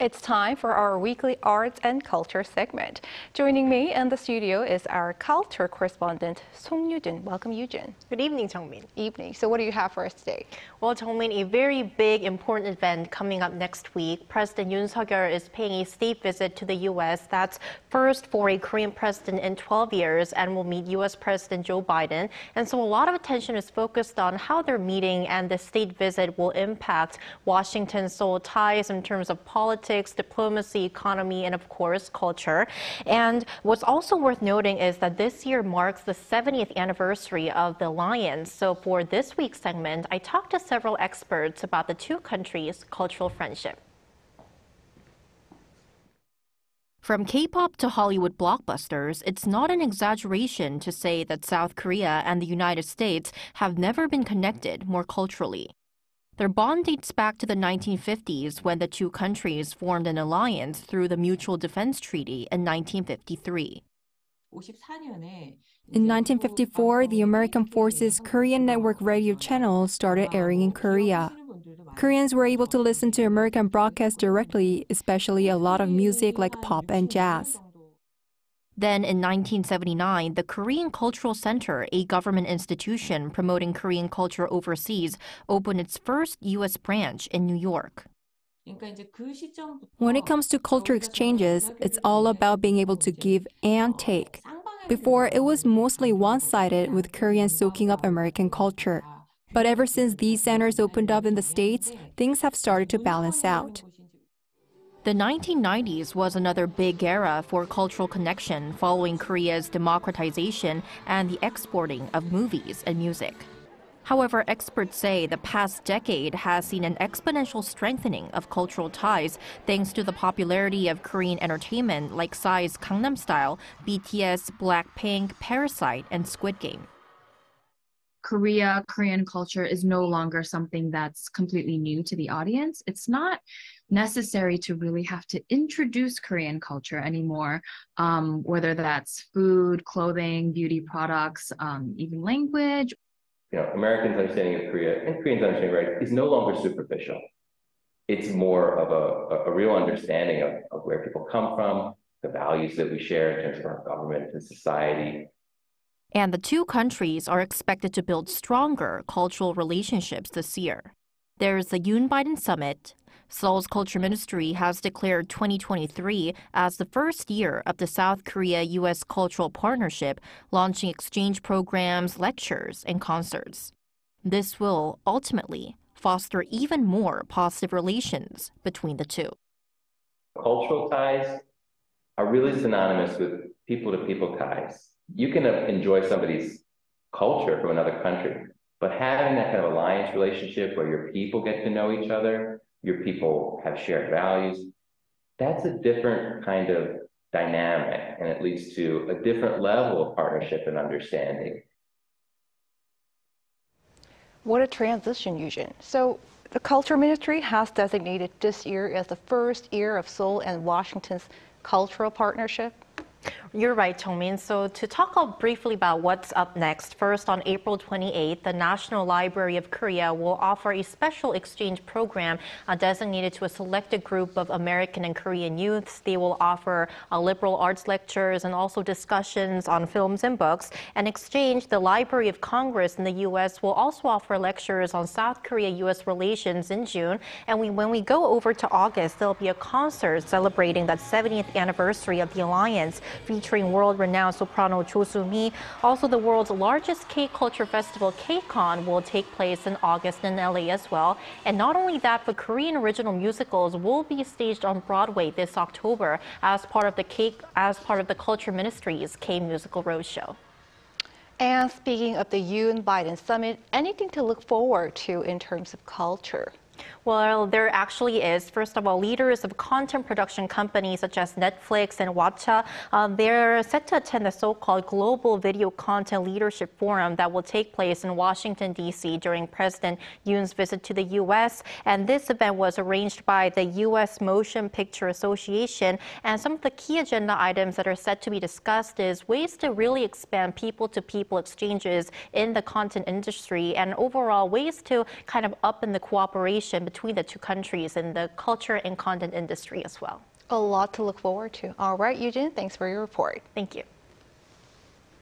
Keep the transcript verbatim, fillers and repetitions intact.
It's time for our weekly arts and culture segment. Joining me in the studio is our culture correspondent, Song Yujin. Welcome, Yujin. Good evening, Jung-min. Evening. So what do you have for us today? Well, Jung-min, a very big, important event coming up next week. President Yoon Suk-yeol is paying a state visit to the U S. That's first for a Korean president in twelve years, and will meet U S President Joe Biden. And so a lot of attention is focused on how their meeting and the state visit will impact Washington-Seoul ties in terms of politics, diplomacy, economy, and of course, culture. And what's also worth noting is that this year marks the seventieth anniversary of the alliance. So for this week's segment, I talked to several experts about the two countries' cultural friendship. From K-pop to Hollywood blockbusters, it's not an exaggeration to say that South Korea and the United States have never been connected more culturally. Their bond dates back to the nineteen fifties, when the two countries formed an alliance through the Mutual Defense Treaty in nineteen fifty-three. In nineteen fifty-four, the American Forces Korean Network radio channel started airing in Korea. Koreans were able to listen to American broadcasts directly, especially a lot of music like pop and jazz. Then in nineteen seventy-nine, the Korean Cultural Center, a government institution promoting Korean culture overseas, opened its first U S branch in New York. When it comes to culture exchanges, it's all about being able to give and take. Before, it was mostly one-sided, with Koreans soaking up American culture. But ever since these centers opened up in the States, things have started to balance out. The nineteen nineties was another big era for cultural connection following Korea's democratization and the exporting of movies and music. However, experts say the past decade has seen an exponential strengthening of cultural ties thanks to the popularity of Korean entertainment like Psy's Gangnam Style, B T S, Blackpink, Parasite, and Squid Game. Korea, Korean culture is no longer something that's completely new to the audience. It's not necessary to really have to introduce Korean culture anymore, um, whether that's food, clothing, beauty products, um, even language. You know, Americans' understanding of Korea and Koreans' understanding of Korea is no longer superficial. It's more of a, a real understanding of, of where people come from, the values that we share in terms of our government and society. And the two countries are expected to build stronger cultural relationships this year. There is the Yoon Biden Summit. Seoul's Culture Ministry has declared twenty twenty-three as the first year of the South Korea-U S Cultural Partnership, launching exchange programs, lectures, and concerts. This will ultimately foster even more positive relations between the two. Cultural ties are really synonymous with people-to-people ties. You can enjoy somebody's culture from another country, but having that kind of alliance relationship where your people get to know each other, your people have shared values, that's a different kind of dynamic, and it leads to a different level of partnership and understanding. What a transition, Yujin. So the Culture Ministry has designated this year as the first year of Seoul and Washington's cultural partnership. You're right, Jung-min. So to talk up briefly about what's up next, first on April twenty-eighth, the National Library of Korea will offer a special exchange program uh, designated to a selected group of American and Korean youths. They will offer uh, liberal arts lectures and also discussions on films and books. In exchange, the Library of Congress in the U S will also offer lectures on South Korea-U S relations in June. And we, when we go over to August, there'll be a concert celebrating that seventieth anniversary of the alliance, featuring world-renowned soprano Jo Soo-mi. Also, the world's largest K-culture festival, K CON, will take place in August in L A as well. And not only that, but Korean original musicals will be staged on Broadway this October as part of the K, as part of the Culture Ministry's K-Musical Roadshow. And speaking of the Yoon Biden Summit, anything to look forward to in terms of culture? Well, there actually is. First of all, leaders of content production companies such as Netflix and Wacha, uh, they're set to attend the so-called Global Video Content Leadership Forum that will take place in Washington, D C during President Yoon's visit to the U S. And this event was arranged by the U S Motion Picture Association. And some of the key agenda items that are set to be discussed is ways to really expand people-to-people exchanges in the content industry, and overall ways to kind of up in the cooperation collaboration between the two countries in the culture and content industry as well. A lot to look forward to. All right, Yujin, thanks for your report. Thank you.